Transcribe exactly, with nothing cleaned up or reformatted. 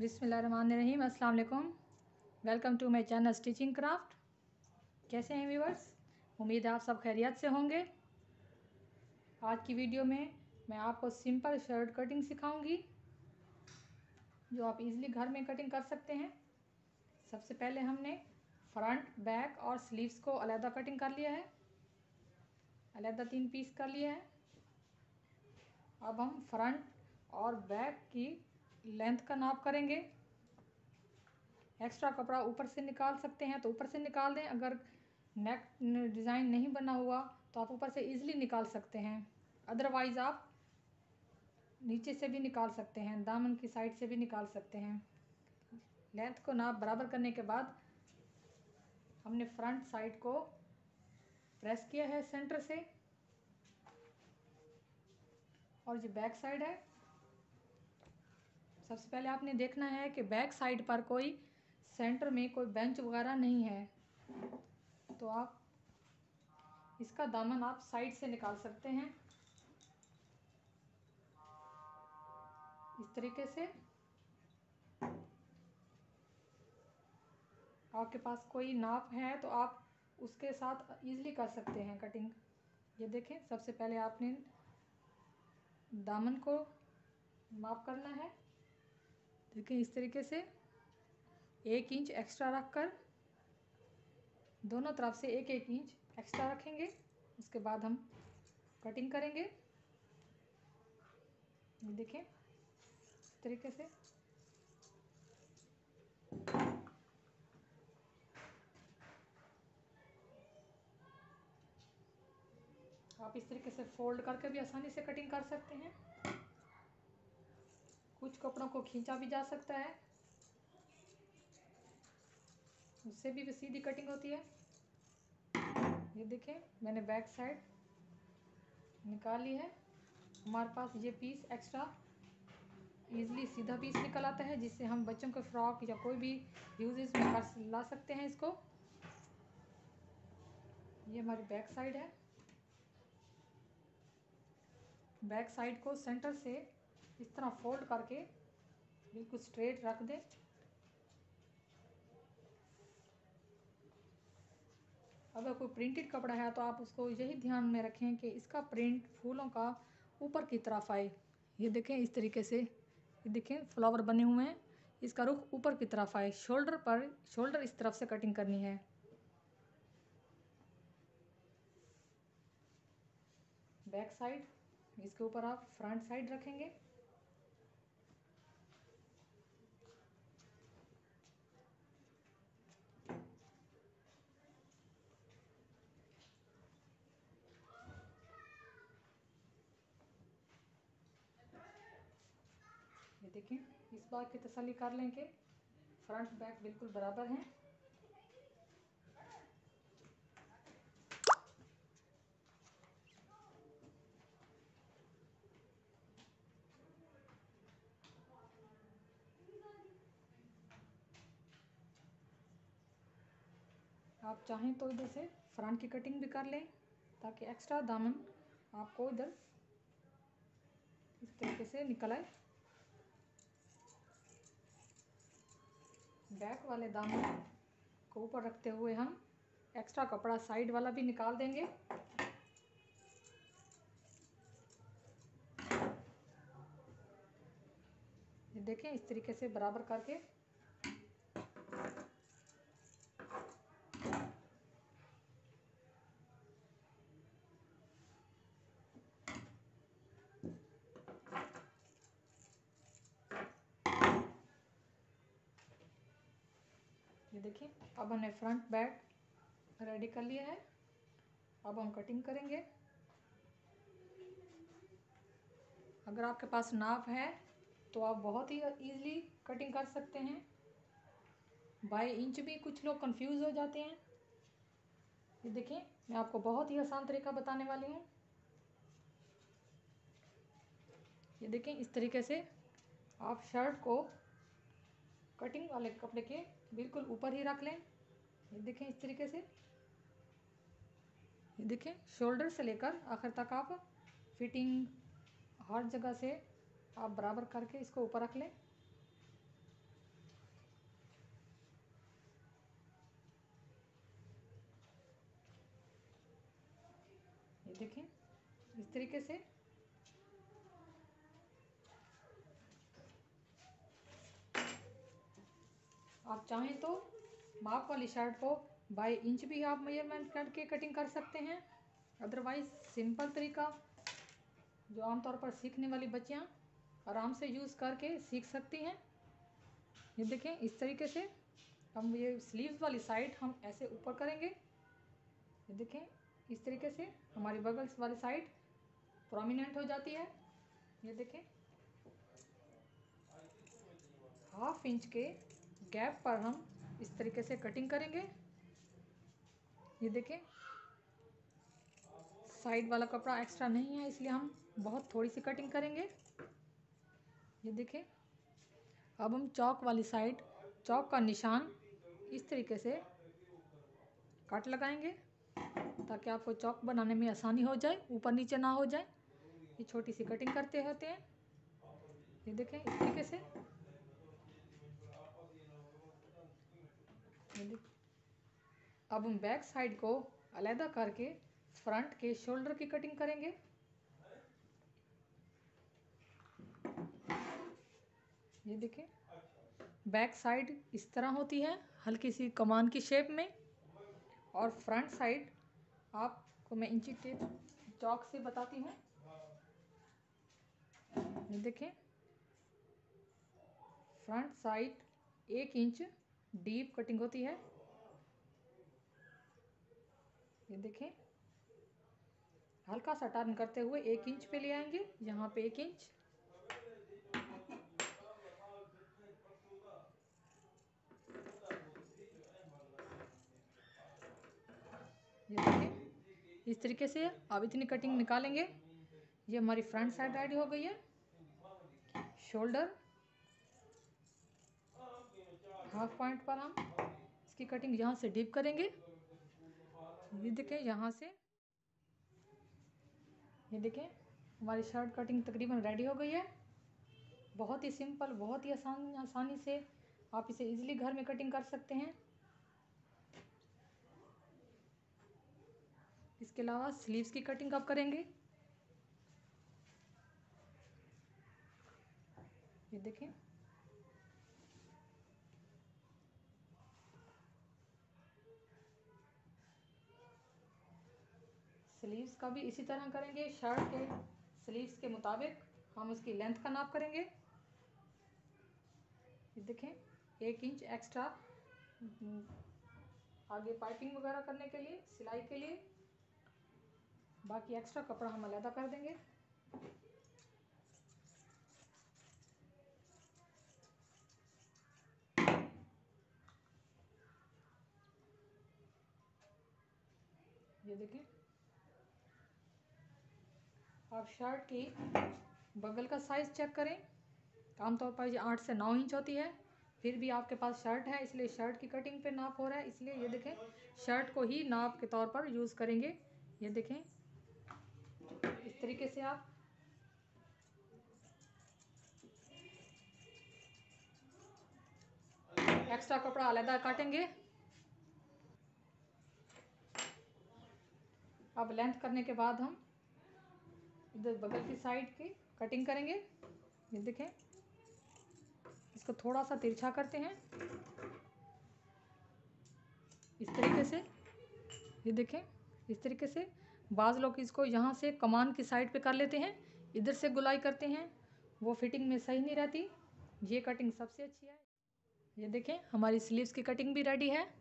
बिस्मिल्लाहिर्रहमानिर्रहीम। अस्सलाम वालेकुम। Welcome to my channel stitching craft. कैसे हैं व्यूवर्स? उम्मीद है आप सब खैरियत से होंगे। आज की वीडियो में मैं आपको सिंपल शर्ट कटिंग सिखाऊंगी जो आप इजीली घर में कटिंग कर सकते हैं। सबसे पहले हमने फ्रंट, बैक और स्लीव्स को अलहदा कटिंग कर लिया है, अलहदा तीन पीस कर लिए हैं। अब हम फ्रंट और बैक की लेंथ का नाप करेंगे। एक्स्ट्रा कपड़ा ऊपर से निकाल सकते हैं तो ऊपर से निकाल दें। अगर नेक डिज़ाइन नहीं बना हुआ तो आप ऊपर से इजीली निकाल सकते हैं, अदरवाइज़ आप नीचे से भी निकाल सकते हैं, दामन की साइड से भी निकाल सकते हैं। लेंथ को नाप बराबर करने के बाद हमने फ्रंट साइड को प्रेस किया है सेंटर से, और जो बैक साइड है सबसे पहले आपने देखना है कि बैक साइड पर कोई सेंटर में कोई बेंच वगैरह नहीं है तो आप इसका दामन आप साइड से निकाल सकते हैं इस तरीके से। आपके पास कोई नाप है तो आप उसके साथ इजीली कर सकते हैं कटिंग। ये देखें, सबसे पहले आपने दामन को माप करना है। देखिए इस तरीके से एक इंच एक्स्ट्रा रखकर दोनों तरफ से एक एक इंच एक्स्ट्रा रखेंगे, उसके बाद हम कटिंग करेंगे। ये देखें इस तरीके से। आप इस तरीके से फोल्ड करके भी आसानी से कटिंग कर सकते हैं। कुछ कपड़ों को खींचा भी जा सकता है, उससे भी सीधी कटिंग होती है। ये देखें, मैंने बैक साइड निकाल ली है। हमारे पास ये पीस एक्स्ट्रा इजीली सीधा पीस निकल आता है, जिससे हम बच्चों के फ्रॉक या कोई भी यूजेस में कर ला सकते हैं इसको। ये हमारी बैक साइड है। बैक साइड को सेंटर से इस तरह फोल्ड करके बिल्कुल स्ट्रेट रख दें। अगर कोई प्रिंटेड कपड़ा है तो आप उसको यही ध्यान में रखें कि इसका प्रिंट फूलों का ऊपर की तरफ आए। ये देखें इस तरीके से, ये देखें फ्लावर बने हुए हैं, इसका रुख ऊपर की तरफ आए। शोल्डर पर शोल्डर इस तरफ से कटिंग करनी है। बैक साइड, इसके ऊपर आप फ्रंट साइड रखेंगे। देखिए इस बात की तसल्ली कर लें कि फ्रंट बैक बिल्कुल बराबर हैं। आप चाहें तो इधर से फ्रंट की कटिंग भी कर लें ताकि एक्स्ट्रा दामन आपको इधर इस तरीके से निकल आए। बैक वाले दामन को ऊपर रखते हुए हम एक्स्ट्रा कपड़ा साइड वाला भी निकाल देंगे। ये देखें इस तरीके से बराबर करके। ये देखिए, अब हमने फ्रंट बैक रेडी कर लिया है। अब हम कटिंग करेंगे। अगर आपके पास नाप है तो आप बहुत ही इजीली कटिंग कर सकते हैं। बाई इंच भी कुछ लोग कंफ्यूज हो जाते हैं। ये देखिए, मैं आपको बहुत ही आसान तरीका बताने वाली हूँ। ये देखिए इस तरीके से आप शर्ट को कटिंग वाले कपड़े के बिल्कुल ऊपर ही रख लें। ये देखें इस तरीके से। ये देखें शोल्डर से लेकर आखिर तक आप फिटिंग हर जगह से आप बराबर करके इसको ऊपर रख लें। देखें इस तरीके से। आप चाहें तो माप वाली शर्ट को बाई इंच भी आप मेजरमेंट करके कटिंग कर सकते हैं, अदरवाइज सिंपल तरीका जो आमतौर पर सीखने वाली बच्चियां आराम से यूज़ करके सीख सकती हैं। ये देखें इस तरीके से हम ये स्लीव्स वाली साइड हम ऐसे ऊपर करेंगे। ये देखें इस तरीके से हमारी बगल्स वाली साइड प्रोमिनेंट हो जाती है। ये देखें हाफ इंच के गैप पर हम इस तरीके से कटिंग करेंगे। ये देखें साइड वाला कपड़ा एक्स्ट्रा नहीं है इसलिए हम बहुत थोड़ी सी कटिंग करेंगे। ये देखें अब हम चौक वाली साइड चौक का निशान इस तरीके से कट लगाएंगे ताकि आपको चौक बनाने में आसानी हो जाए, ऊपर नीचे ना हो जाए। ये छोटी सी कटिंग करते होते हैं। ये देखें इस तरीके से। ये देखें अब हम बैक साइड को अलहदा करके फ्रंट के शोल्डर की कटिंग करेंगे। ये देखें बैक साइड इस तरह होती है हल्की सी कमान की शेप में, और फ्रंट साइड आपको मैं इंची टेप चौक से बताती हूँ। ये देखें फ्रंट साइड एक इंच डीप कटिंग होती है। ये देखें हल्का सा टर्न करते हुए एक इंच पे ले आएंगे, यहाँ पे एक इंच। ये देखें इस तरीके से अब इतनी कटिंग निकालेंगे। ये हमारी फ्रंट साइड रेडी हो गई है। शोल्डर हाफ पॉइंट पर हम इसकी कटिंग यहाँ से डीप करेंगे। ये देखें यहाँ से। ये देखें हमारी शर्ट कटिंग तकरीबन रेडी हो गई है। बहुत ही सिंपल, बहुत ही आसान आसानी से आप इसे इजीली घर में कटिंग कर सकते हैं। इसके अलावा स्लीव्स की कटिंग आप करेंगे। ये देखें स्लीव्स का भी इसी तरह करेंगे। शर्ट के स्लीव्स के मुताबिक हम उसकी लेंथ का नाप करेंगे। ये देखें एक इंच एक्स्ट्रा आगे पाइपिंग वगैरह करने के लिए, सिलाई के लिए, बाकी एक्स्ट्रा कपड़ा हम अलहदा कर देंगे। ये देखें आप शर्ट की बगल का साइज चेक करें। आमतौर पर ये आठ से नौ इंच होती है, फिर भी आपके पास शर्ट है इसलिए शर्ट की कटिंग पे नाप हो रहा है, इसलिए ये देखें शर्ट को ही नाप के तौर पर यूज़ करेंगे। ये देखें इस तरीके से आप एक्स्ट्रा कपड़ा अलहदा काटेंगे। अब लेंथ करने के बाद हम इधर बगल की साइड की कटिंग करेंगे। ये देखें इसको थोड़ा सा तिरछा करते हैं इस तरीके से। ये देखें इस तरीके से। बाज़ लोग इसको यहाँ से कमान की साइड पे कर लेते हैं, इधर से गुलाई करते हैं, वो फिटिंग में सही नहीं रहती। ये कटिंग सबसे अच्छी है। ये देखें हमारी स्लीव्स की कटिंग भी रेडी है।